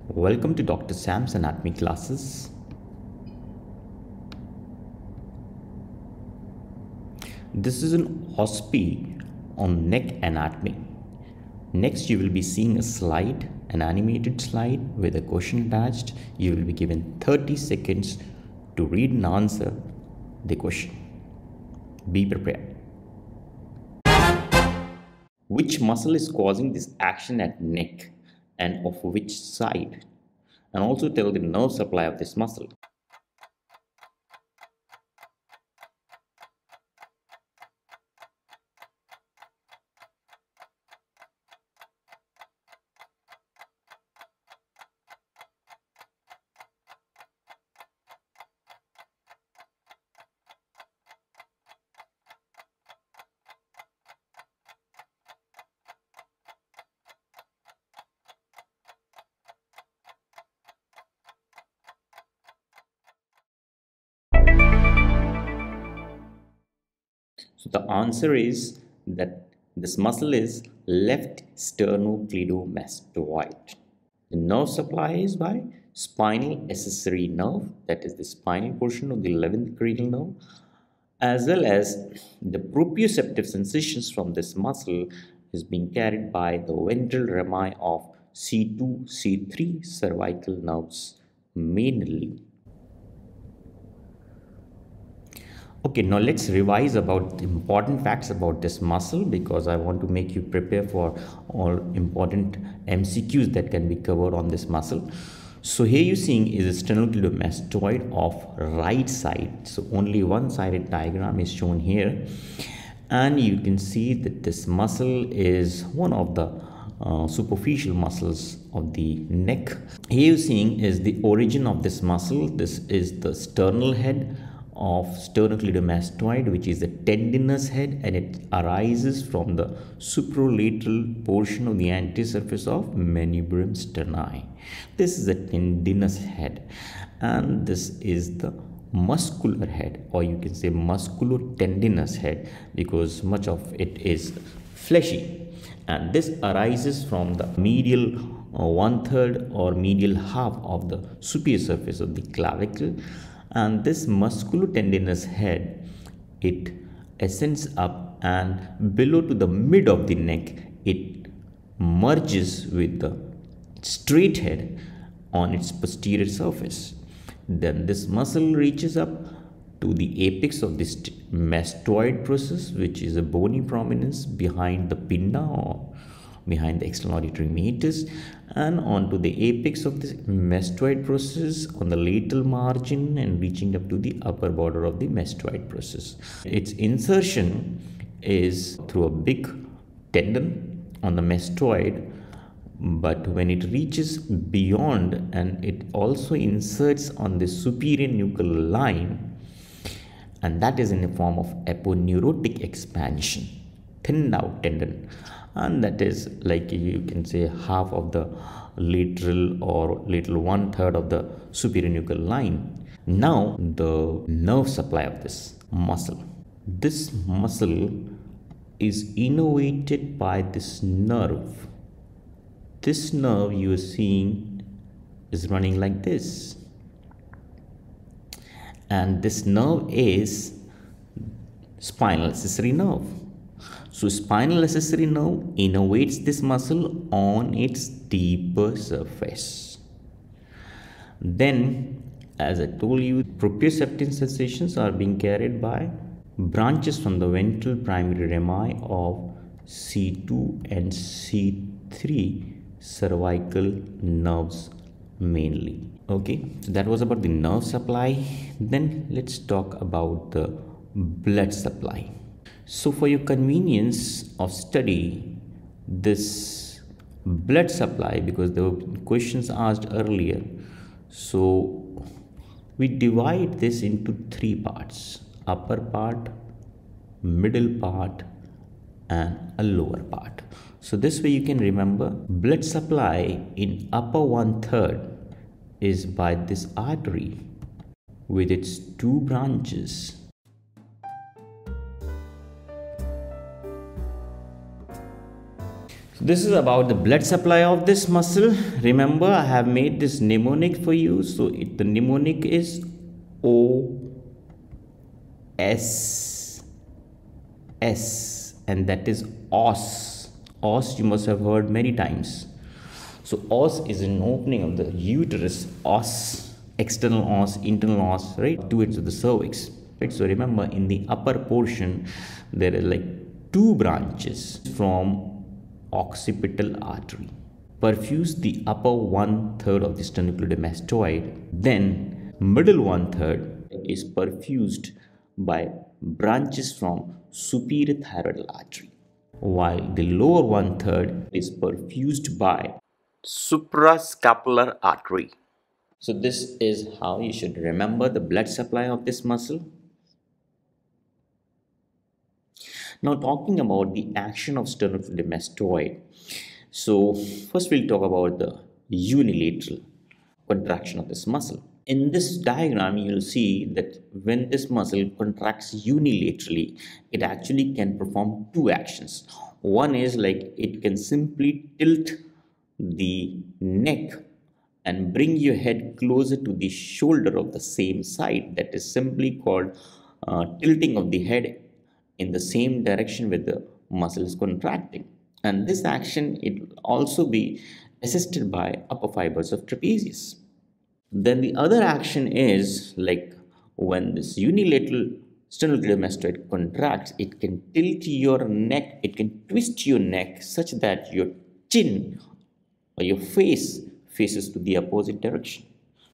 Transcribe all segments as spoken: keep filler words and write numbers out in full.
Welcome to Doctor Sam's anatomy classes. This is an O S P E on neck anatomy. Next, you will be seeing a slide, an animated slide with a question attached. You will be given thirty seconds to read and answer the question. Be prepared. Which muscle is causing this action at neck and of which side? And also tell the nerve supply of this muscle. So the answer is that this muscle is left sternocleidomastoid. The nerve supply is by spinal accessory nerve, that is the spinal portion of the eleventh cranial nerve, as well as the proprioceptive sensations from this muscle is being carried by the ventral rami of C two, C three cervical nerves mainly. Okay, now let's revise about the important facts about this muscle, because I want to make you prepare for all important M C Qs that can be covered on this muscle. So here you're seeing is a sternocleidomastoid of right side. So only one-sided diagram is shown here. And you can see that this muscle is one of the uh, superficial muscles of the neck. Here you're seeing is the origin of this muscle. This is the sternal head of sternocleidomastoid, which is a tendinous head, and it arises from the supralateral portion of the antesurface of manubrium sterni. This is a tendinous head, and this is the muscular head, or you can say musculotendinous head, because much of it is fleshy, and this arises from the medial uh, one-third or medial half of the superior surface of the clavicle. And this musculotendinous head, it ascends up, and below to the mid of the neck, it merges with the straight head on its posterior surface. Then this muscle reaches up to the apex of this mastoid process, which is a bony prominence behind the pinna or behind the external auditory meatus, and onto the apex of this mastoid process on the lateral margin and reaching up to the upper border of the mastoid process. Its insertion is through a big tendon on the mastoid, but when it reaches beyond and it also inserts on the superior nuchal line, and that is in the form of aponeurotic expansion, thinned out tendon. And that is like you can say half of the lateral or lateral one-third of the superior nuchal line. Now the nerve supply of this muscle. This muscle is innervated by this nerve. This nerve you are seeing is running like this. And this nerve is spinal accessory nerve. So spinal accessory nerve innervates this muscle on its deeper surface. Then, as I told you, proprioceptive sensations are being carried by branches from the ventral primary rami of C two and C three cervical nerves mainly. Okay, so that was about the nerve supply. Then let's talk about the blood supply. So for your convenience of study, this blood supply, because there were questions asked earlier, so we divide this into three parts: upper part, middle part, and a lower part. So this way you can remember blood supply in upper one third is by this artery with its two branches. This is about the blood supply of this muscle. Remember, I have made this mnemonic for you. So it, the mnemonic is O S S, and that is os. Os you must have heard many times. So os is an opening of the uterus, os, external os, internal os, right, to its the cervix. Right? So remember, in the upper portion, there are like two branches from occipital artery. Perfuse the upper one third of the sternocleidomastoid. Then middle one third is perfused by branches from superior thyroid artery, while the lower one third is perfused by suprascapular artery. So this is how you should remember the blood supply of this muscle. Now, talking about the action of sternocleidomastoid. So first we'll talk about the unilateral contraction of this muscle. In this diagram, you'll see that when this muscle contracts unilaterally, it actually can perform two actions. One is like it can simply tilt the neck and bring your head closer to the shoulder of the same side. That is simply called uh, tilting of the head in the same direction where the muscle is contracting. And this action, it will also be assisted by upper fibers of trapezius. Then the other action is like when this unilateral sternocleidomastoid contracts, it can tilt your neck, it can twist your neck such that your chin or your face faces to the opposite direction.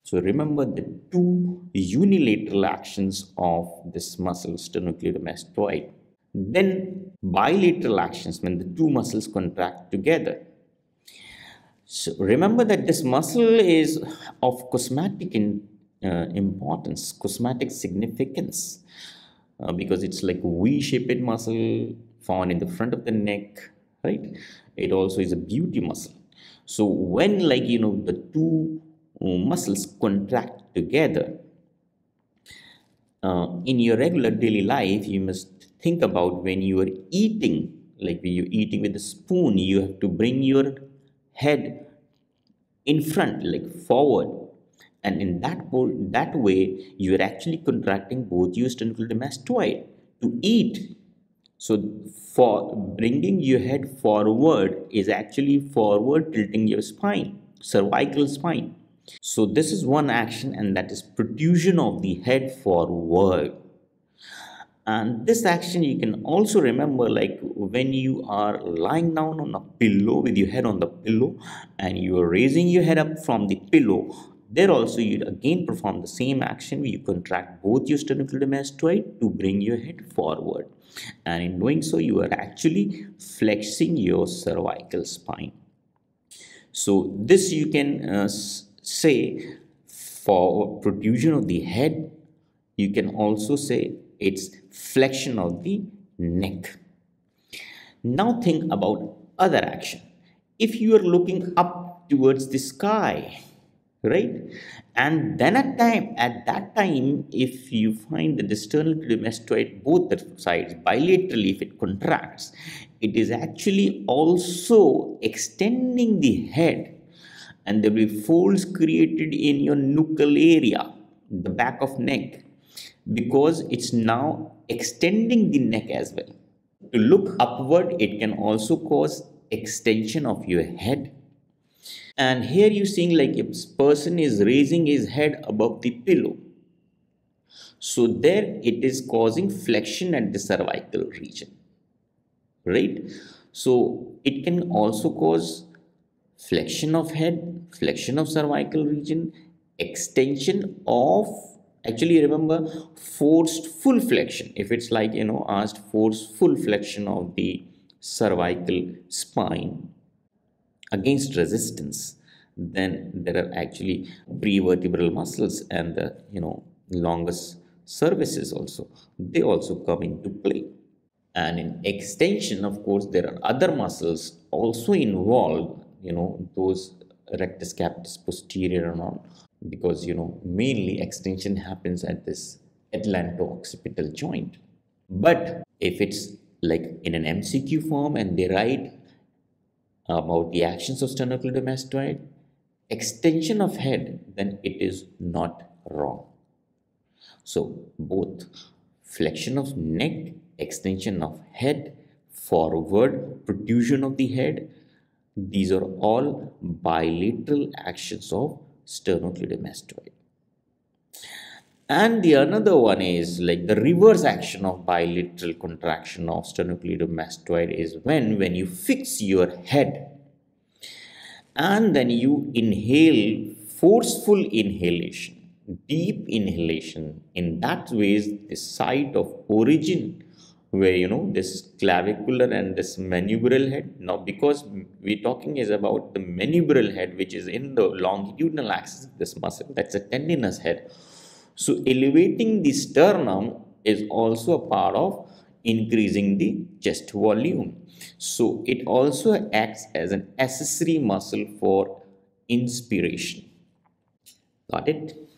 So remember the two unilateral actions of this muscle, sternocleidomastoid. Then bilateral actions when the two muscles contract together. So remember that this muscle is of cosmetic in, uh, importance, cosmetic significance, uh, because it's like V-shaped muscle found in the front of the neck, right? It also is a beauty muscle. So when like, you know, the two muscles contract together, uh, in your regular daily life, you must think about when you are eating, like when you're eating with a spoon, you have to bring your head in front, like forward. And in that, that way, you are actually contracting both your sternocleidomastoid to eat. So for bringing your head forward is actually forward tilting your spine, cervical spine. So this is one action, and that is protrusion of the head forward. And this action you can also remember like when you are lying down on a pillow with your head on the pillow and you are raising your head up from the pillow. There also you again perform the same action where you contract both your sternocleidomastoid to bring your head forward. And in doing so, you are actually flexing your cervical spine. So this you can uh, say for protrusion of the head. You can also say it's flexion of the neck. Now think about other action. If you are looking up towards the sky, right, and then at time at that time, if you find that the sternocleidomastoid, both the sides bilaterally, if it contracts, it is actually also extending the head, and there will be folds created in your nuchal area, the back of neck, because it's now extending the neck as well. To look upward, it can also cause extension of your head. And here you're seeing like if person is raising his head above the pillow. So there it is causing flexion at the cervical region, right? So it can also cause flexion of head, flexion of cervical region, extension of, actually remember, forced full flexion. If it's like, you know, asked forced full flexion of the cervical spine against resistance, then there are actually prevertebral muscles and the, you know, longus cervicis also, they also come into play. And in extension, of course, there are other muscles also involved, you know, those rectus capitis posterior and all, because, you know, mainly extension happens at this atlanto occipital joint. But if it's like in an M C Q form and they write about the actions of sternocleidomastoid extension of head, then it is not wrong. So both flexion of neck, extension of head, forward protrusion of the head, these are all bilateral actions of sternocleidomastoid. And the another one is like the reverse action of bilateral contraction of sternocleidomastoid is when when you fix your head and then you inhale, forceful inhalation, deep inhalation. In that way is the site of origin where, you know, this clavicular and this manubrial head. Now, because we're talking is about the manubrial head, which is in the longitudinal axis of this muscle, that's a tendinous head. So elevating the sternum is also a part of increasing the chest volume. So it also acts as an accessory muscle for inspiration. Got it?